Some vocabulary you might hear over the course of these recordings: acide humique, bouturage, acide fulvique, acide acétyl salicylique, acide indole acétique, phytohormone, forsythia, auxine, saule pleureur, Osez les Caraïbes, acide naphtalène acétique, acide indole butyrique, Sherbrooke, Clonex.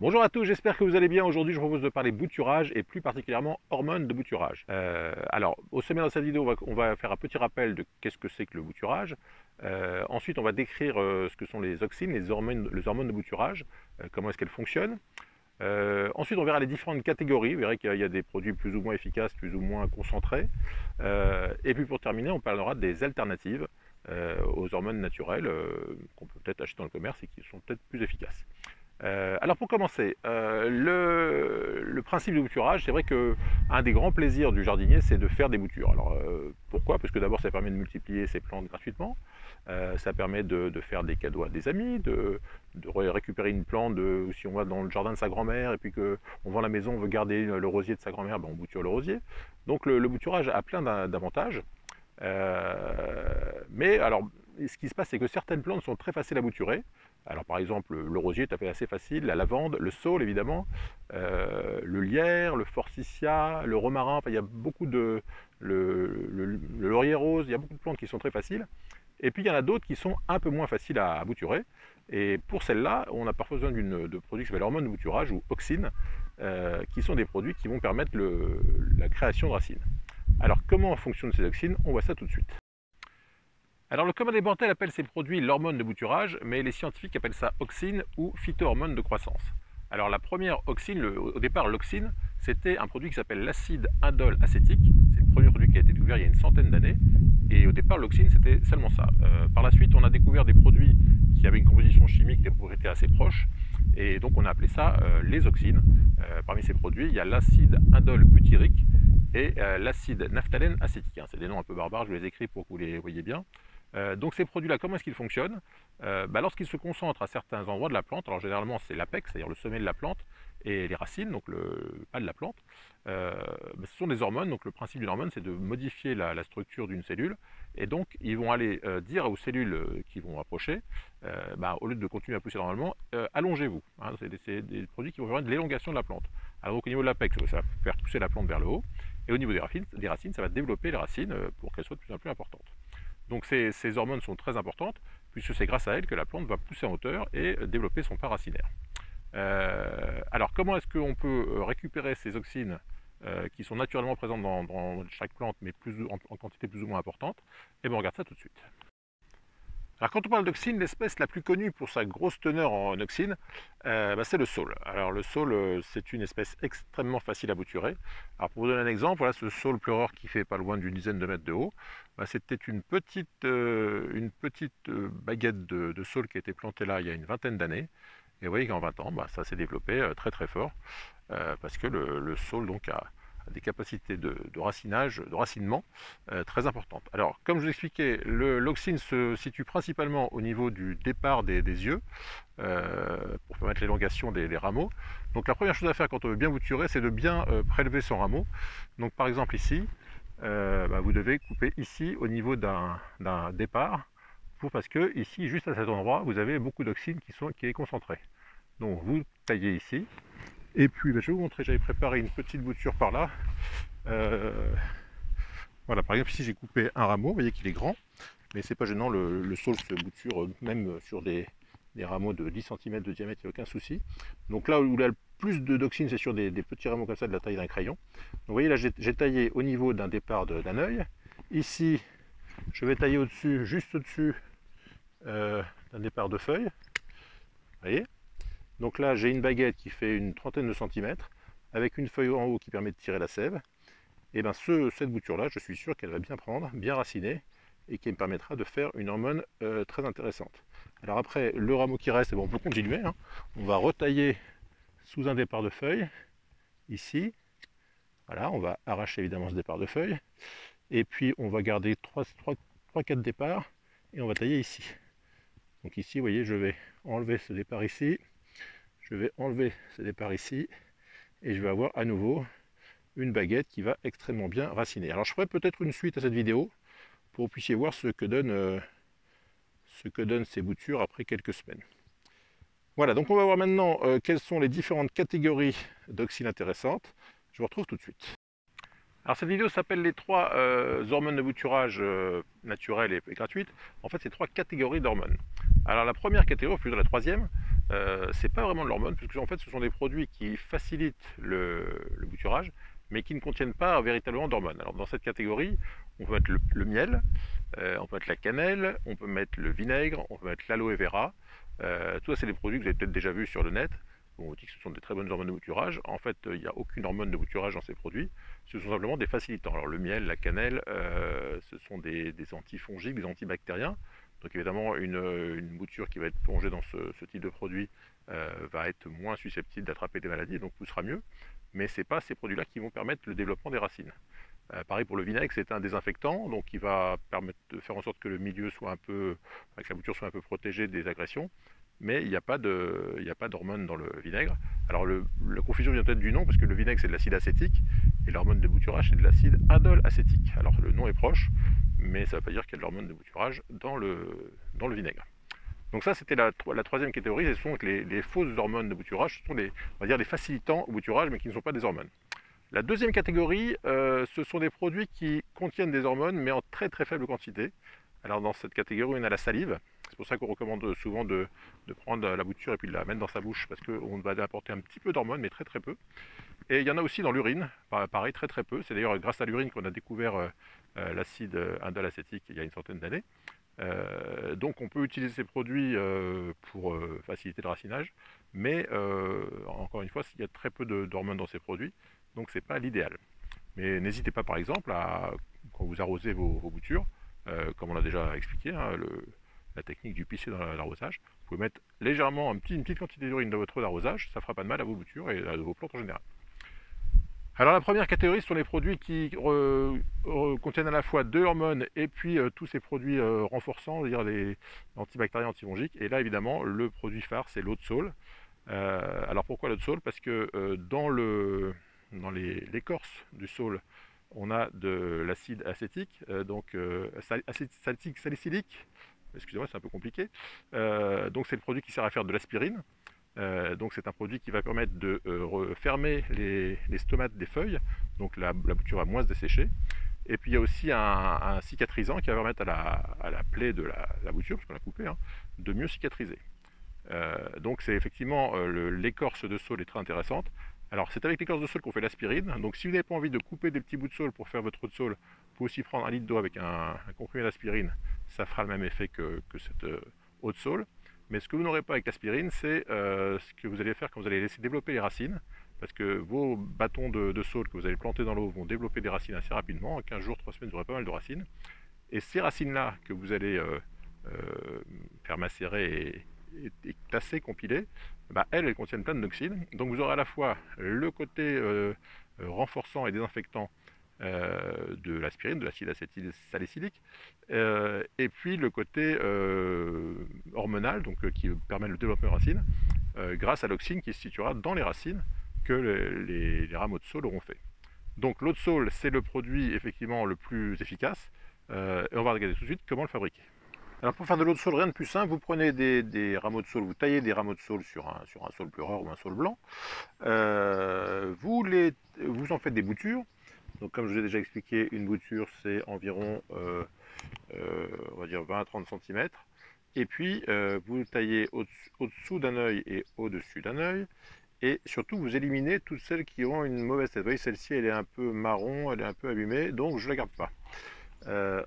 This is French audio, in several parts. Bonjour à tous, j'espère que vous allez bien. Aujourd'hui, je vous propose de parler bouturage et plus particulièrement hormones de bouturage. Alors, au sommet de cette vidéo, on va faire un petit rappel de qu'est-ce que c'est que le bouturage. Ensuite, on va décrire ce que sont les auxines, les hormones de bouturage, comment est-ce qu'elles fonctionnent. Ensuite, on verra les différentes catégories. Vous verrez qu'il y a des produits plus ou moins efficaces, plus ou moins concentrés. Et puis pour terminer, on parlera des alternatives aux hormones naturelles qu'on peut peut-être acheter dans le commerce et qui sont peut-être plus efficaces. Alors pour commencer, le principe du bouturage, c'est vrai qu'un des grands plaisirs du jardinier, c'est de faire des boutures. Alors pourquoi? Parce que d'abord, ça permet de multiplier ses plantes gratuitement, ça permet de faire des cadeaux à des amis, de récupérer une plante, si on va dans le jardin de sa grand-mère et puis qu'on vend la maison, on veut garder le rosier de sa grand-mère, ben on bouture le rosier. Donc le bouturage a plein d'avantages, mais alors ce qui se passe, c'est que certaines plantes sont très faciles à bouturer. Alors par exemple, le rosier est assez facile, la lavande, le saule évidemment, le lierre, le forsythia, le romarin, enfin, il y a beaucoup de... le laurier rose, il y a beaucoup de plantes qui sont très faciles. Et puis il y en a d'autres qui sont un peu moins faciles à bouturer. Et pour celles-là, on a parfois besoin de produits qui s'appellent hormones de bouturage ou auxines, qui sont des produits qui vont permettre la création de racines. Alors comment fonctionnent ces auxines? On voit ça tout de suite. Alors le commun des mortels appelle ces produits l'hormone de bouturage, mais les scientifiques appellent ça auxine ou phytohormone de croissance. Alors la première auxine, au départ l'auxine, c'était un produit qui s'appelle l'acide indole acétique. C'est le premier produit qui a été découvert il y a une centaine d'années, et au départ l'auxine c'était seulement ça. Par la suite on a découvert des produits qui avaient une composition chimique, des propriétés assez proches, et donc on a appelé ça les auxines. Parmi ces produits il y a l'acide indole butyrique et l'acide naphtalène acétique. C'est des noms un peu barbares, je vous les écris pour que vous les voyez bien. Donc ces produits-là, comment est-ce qu'ils fonctionnent? Lorsqu'ils se concentrent à certains endroits de la plante, alors généralement c'est l'apex, c'est-à-dire le sommet de la plante, et les racines, donc le pas de la plante, ce sont des hormones. Donc le principe d'une hormone, c'est de modifier la structure d'une cellule, et donc ils vont aller dire aux cellules qui vont approcher, au lieu de continuer à pousser normalement, allongez-vous. Hein, c'est des produits qui vont faire de l'élongation de la plante. Alors donc, au niveau de l'apex, ça va faire pousser la plante vers le haut, et au niveau des racines, ça va développer les racines pour qu'elles soient de plus en plus importantes. Donc ces hormones sont très importantes, puisque c'est grâce à elles que la plante va pousser en hauteur et développer son pas racinaire. Alors comment est-ce qu'on peut récupérer ces auxines qui sont naturellement présentes dans chaque plante, mais en quantité plus ou moins importante? Et bien on regarde ça tout de suite. Alors quand on parle d'auxine, l'espèce la plus connue pour sa grosse teneur en auxine, c'est le saule. Alors le saule, c'est une espèce extrêmement facile à bouturer. Alors pour vous donner un exemple, voilà ce saule pleureur qui fait pas loin d'une dizaine de mètres de haut. C'était une petite baguette de saule qui a été plantée là il y a une vingtaine d'années. Et vous voyez qu'en 20 ans, ça s'est développé très très fort, parce que le saule donc a des capacités de racinement très importantes. Alors, comme je vous expliquais, l'auxine se situe principalement au niveau du départ des yeux, pour permettre l'élongation des rameaux. Donc la première chose à faire quand on veut bien bouturer, c'est de bien prélever son rameau. Donc par exemple ici, vous devez couper ici au niveau d'un départ, parce que ici, juste à cet endroit, vous avez beaucoup d'auxine qui est concentrée. Donc vous taillez ici. Et puis, je vais vous montrer, j'avais préparé une petite bouture par là. Voilà, par exemple, ici j'ai coupé un rameau, vous voyez qu'il est grand, mais c'est pas gênant, le saule se bouture même sur des rameaux de 10 cm de diamètre, il n'y a aucun souci. Donc là où il y a le plus d'auxine, c'est sur des petits rameaux comme ça, de la taille d'un crayon. Donc vous voyez, là j'ai taillé au niveau d'un départ d'un œil. Ici, je vais tailler au-dessus, juste au-dessus d'un départ de feuilles. Vous voyez? Donc là, j'ai une baguette qui fait une trentaine de centimètres, avec une feuille en haut qui permet de tirer la sève. Et bien cette bouture-là, je suis sûr qu'elle va bien prendre, bien raciner, et qui me permettra de faire une hormone très intéressante. Alors après, le rameau qui reste, on peut continuer. On va retailler sous un départ de feuilles, ici. Voilà, on va arracher évidemment ce départ de feuilles. Et puis on va garder 3-4 départs, et on va tailler ici. Donc ici, vous voyez, je vais enlever ce départ ici. Je vais enlever ce départ ici, et je vais avoir à nouveau une baguette qui va extrêmement bien raciner. Alors je ferai peut-être une suite à cette vidéo pour que vous puissiez voir ce que donnent ces boutures après quelques semaines. Voilà, donc on va voir maintenant quelles sont les différentes catégories d'auxines intéressantes. Je vous retrouve tout de suite. Alors cette vidéo s'appelle les trois hormones de bouturage naturelles et gratuites. En fait, c'est trois catégories d'hormones. Alors la première catégorie, plutôt la troisième, c'est pas vraiment de l'hormone, puisque en fait ce sont des produits qui facilitent le bouturage, mais qui ne contiennent pas véritablement d'hormones. Alors dans cette catégorie, on peut mettre le miel, on peut mettre la cannelle, on peut mettre le vinaigre, on peut mettre l'aloe vera. Tout ça, c'est des produits que vous avez peut-être déjà vus sur le net. On dit que ce sont des très bonnes hormones de bouturage. En fait, il n'y a aucune hormone de bouturage dans ces produits. Ce sont simplement des facilitants. Alors le miel, la cannelle, ce sont des antifongiques, des antibactériens. Donc évidemment, une bouture qui va être plongée dans ce type de produit va être moins susceptible d'attraper des maladies, donc poussera mieux. Mais ce n'est pas ces produits-là qui vont permettre le développement des racines. Pareil pour le vinaigre, c'est un désinfectant, donc il va permettre de faire en sorte que le milieu soit que la bouture soit un peu protégée des agressions. Mais il n'y a pas d'hormone dans le vinaigre. Alors la confusion vient peut-être du nom, parce que le vinaigre c'est de l'acide acétique, et l'hormone de bouturage c'est de l'acide indole acétique. Alors le nom est proche, mais ça ne veut pas dire qu'il y a de l'hormone de bouturage dans le vinaigre. Donc ça c'était la troisième catégorie, ce sont les fausses hormones de bouturage, ce sont on va dire, les facilitants au bouturage, mais qui ne sont pas des hormones. La deuxième catégorie, ce sont des produits qui contiennent des hormones, mais en très très faible quantité. Alors dans cette catégorie, on a la salive. C'est pour ça qu'on recommande souvent de prendre la bouture et puis de la mettre dans sa bouche, parce qu'on va apporter un petit peu d'hormones, mais très très peu. Et il y en a aussi dans l'urine, pareil, très très peu. C'est d'ailleurs grâce à l'urine qu'on a découvert l'acide indole acétique il y a une centaine d'années. Donc on peut utiliser ces produits pour faciliter le racinage, mais encore une fois, il y a très peu d'hormones dans ces produits, donc ce n'est pas l'idéal. Mais n'hésitez pas par exemple, quand vous arrosez vos boutures, comme on l'a déjà expliqué, hein, la technique du pichet dans l'arrosage, vous pouvez mettre légèrement une petite quantité d'urine dans votre arrosage, ça ne fera pas de mal à vos boutures et à vos plantes en général. Alors la première catégorie, ce sont les produits qui contiennent à la fois de l'hormone et puis tous ces produits renforçants, c'est-à-dire les antibactériens, antifongiques. Et là évidemment, le produit phare, c'est l'eau de saule. Alors pourquoi l'eau de saule? Parce que dans l'écorce du saule, on a de l'acide acétique, acide acétique salicylique. Excusez-moi, c'est un peu compliqué. Donc c'est le produit qui sert à faire de l'aspirine. Donc c'est un produit qui va permettre de fermer les stomates des feuilles, donc la bouture va moins se dessécher. Et puis il y a aussi un cicatrisant qui va permettre à la plaie de la bouture, parce qu'on l'a coupée, hein, de mieux cicatriser. Donc c'est effectivement l'écorce de saule est très intéressante. Alors c'est avec l'écorce de saule qu'on fait l'aspirine, donc si vous n'avez pas envie de couper des petits bouts de saule pour faire votre eau de saule, vous pouvez aussi prendre un litre d'eau avec un comprimé d'aspirine, ça fera le même effet que cette eau de saule. Mais ce que vous n'aurez pas avec l'aspirine, c'est ce que vous allez faire quand vous allez laisser développer les racines, parce que vos bâtons de saule que vous allez planter dans l'eau vont développer des racines assez rapidement. En 15 jours, 3 semaines, vous aurez pas mal de racines. Et ces racines-là que vous allez faire macérer et tasser, compiler, bah elles contiennent plein de toxines. Donc vous aurez à la fois le côté renforçant et désinfectant de l'aspirine, de l'acide acétyl salicylique, et puis le côté hormonal, donc qui permet le développement de racines, grâce à l'auxine qui se situera dans les racines que les rameaux de saule auront fait. Donc l'eau de saule, c'est le produit effectivement le plus efficace, et on va regarder tout de suite comment le fabriquer. Alors pour faire de l'eau de saule, rien de plus simple, vous prenez des rameaux de saule, vous taillez des rameaux de saule sur un saule pleureur ou un saule blanc, vous en faites des boutures. Donc comme je vous ai déjà expliqué, une bouture c'est environ on va dire 20 à 30 cm, et puis vous taillez au-dessous d'un œil et au-dessus d'un œil, et surtout vous éliminez toutes celles qui ont une mauvaise tête. Vous voyez, celle-ci elle est un peu marron, elle est un peu abîmée, donc je ne la garde pas.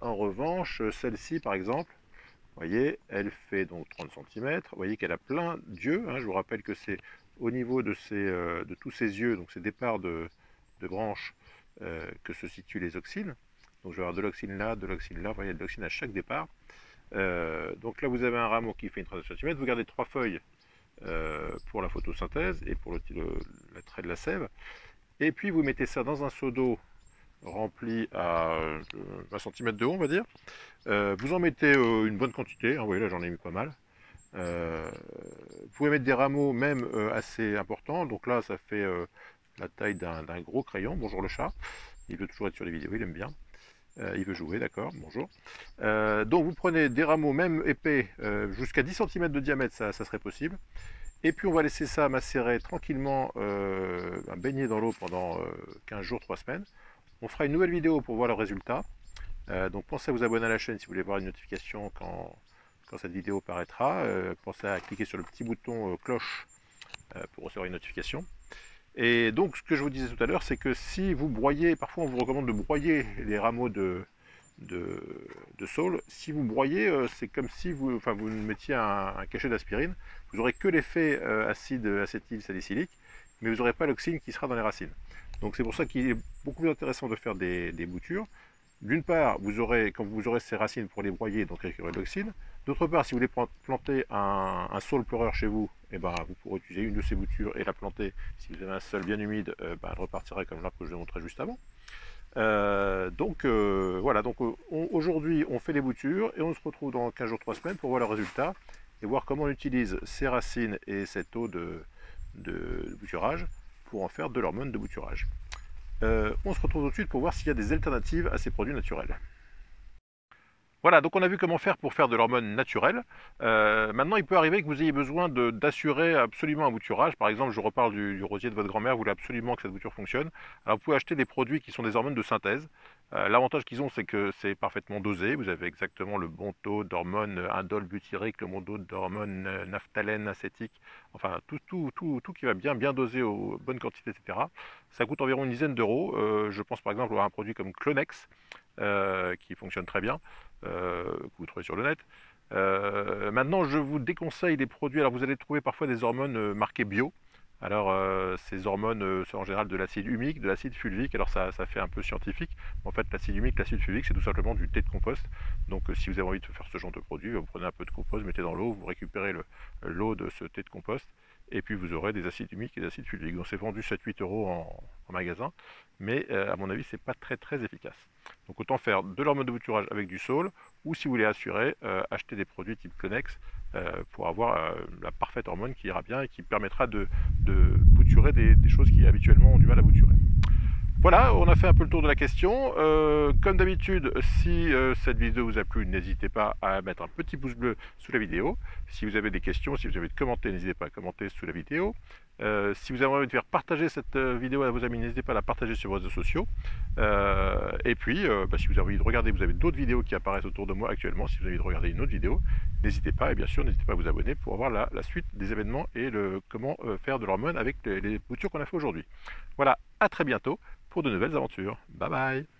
En revanche, celle-ci par exemple, vous voyez, elle fait donc 30 cm, vous voyez qu'elle a plein d'yeux, hein. Je vous rappelle que c'est au niveau de tous ces yeux, donc ces départs de branches, que se situent les auxines. Donc je vais avoir de l'auxine là, vous voyez, de l'auxine à chaque départ. Donc là vous avez un rameau qui fait une trentaine de centimètres, vous gardez 3 feuilles pour la photosynthèse et pour le trait de la sève, et puis vous mettez ça dans un seau d'eau rempli à 20 cm de haut, on va dire. Vous en mettez une bonne quantité, hein, vous voyez là j'en ai mis pas mal. Vous pouvez mettre des rameaux même assez importants, donc là ça fait la taille d'un gros crayon. Bonjour le chat, il veut toujours être sur les vidéos, il aime bien, il veut jouer, d'accord, bonjour. Donc vous prenez des rameaux même épais, jusqu'à 10 cm de diamètre, ça serait possible, et puis on va laisser ça macérer tranquillement, baigner dans l'eau pendant 15 jours, 3 semaines. On fera une nouvelle vidéo pour voir le résultat, donc pensez à vous abonner à la chaîne si vous voulez voir une notification quand, quand cette vidéo paraîtra. Pensez à cliquer sur le petit bouton cloche pour recevoir une notification. Et donc ce que je vous disais tout à l'heure, c'est que si vous broyez, parfois on vous recommande de broyer les rameaux de saules. Si vous broyez, c'est comme si vous, vous mettiez un cachet d'aspirine. Vous n'aurez que l'effet acide acétyl salicylique, mais vous n'aurez pas l'auxine qui sera dans les racines. Donc c'est pour ça qu'il est beaucoup plus intéressant de faire des boutures. D'une part, vous aurez, quand vous aurez ces racines pour les broyer, donc récupérer de l'auxine. D'autre part, si vous voulez planter un saule pleureur chez vous, eh ben, vous pourrez utiliser une de ces boutures et la planter. Si vous avez un sol bien humide, elle repartira comme l'arbre que je vous montrais juste avant. Voilà, donc aujourd'hui on fait les boutures et on se retrouve dans 15 jours, 3 semaines pour voir le résultat et voir comment on utilise ces racines et cette eau de bouturage pour en faire de l'hormone de bouturage. On se retrouve tout de suite pour voir s'il y a des alternatives à ces produits naturels. Voilà, donc on a vu comment faire pour faire de l'hormone naturelle. Maintenant, il peut arriver que vous ayez besoin d'assurer absolument un bouturage. Par exemple, je reparle du rosier de votre grand-mère, vous voulez absolument que cette bouture fonctionne. Alors, vous pouvez acheter des produits qui sont des hormones de synthèse. L'avantage qu'ils ont, c'est que c'est parfaitement dosé. Vous avez exactement le bon taux d'hormones indole butyrique, le bon taux d'hormones naphtalène acétique. Enfin, tout qui va bien, bien dosé aux bonnes quantités, etc. Ça coûte environ une dizaine d'euros. Je pense par exemple à un produit comme Clonex, qui fonctionne très bien, que vous trouvez sur le net. Maintenant, je vous déconseille des produits. Alors, vous allez trouver parfois des hormones marquées bio. Alors, ces hormones sont en général de l'acide humique, de l'acide fulvique. Alors, ça fait un peu scientifique. En fait, l'acide humique, l'acide fulvique, c'est tout simplement du thé de compost. Donc, si vous avez envie de faire ce genre de produit, vous prenez un peu de compost, mettez dans l'eau, vous récupérez l'eau de ce thé de compost. Et puis, vous aurez des acides humiques et des acides fulviques. Donc, c'est vendu 7-8 euros en magasin. Mais, à mon avis, c'est pas très efficace. Donc, autant faire de l'hormone de bouturage avec du saule. Ou, si vous voulez assurer, acheter des produits type Clonex. Pour avoir la parfaite hormone qui ira bien et qui permettra de bouturer des choses qui habituellement ont du mal à bouturer. Voilà, on a fait un peu le tour de la question. Comme d'habitude, si cette vidéo vous a plu, n'hésitez pas à mettre un petit pouce bleu sous la vidéo. Si vous avez des questions, si vous avez envie de commenter, n'hésitez pas à commenter sous la vidéo. Si vous avez envie de faire partager cette vidéo à vos amis, n'hésitez pas à la partager sur vos réseaux sociaux. Et puis, si vous avez envie de regarder, vous avez d'autres vidéos qui apparaissent autour de moi actuellement. Si vous avez envie de regarder une autre vidéo, n'hésitez pas, et bien sûr, n'hésitez pas à vous abonner pour avoir la suite des événements et comment faire de l'hormone avec les boutures qu'on a fait aujourd'hui. Voilà, à très bientôt pour de nouvelles aventures. Bye bye!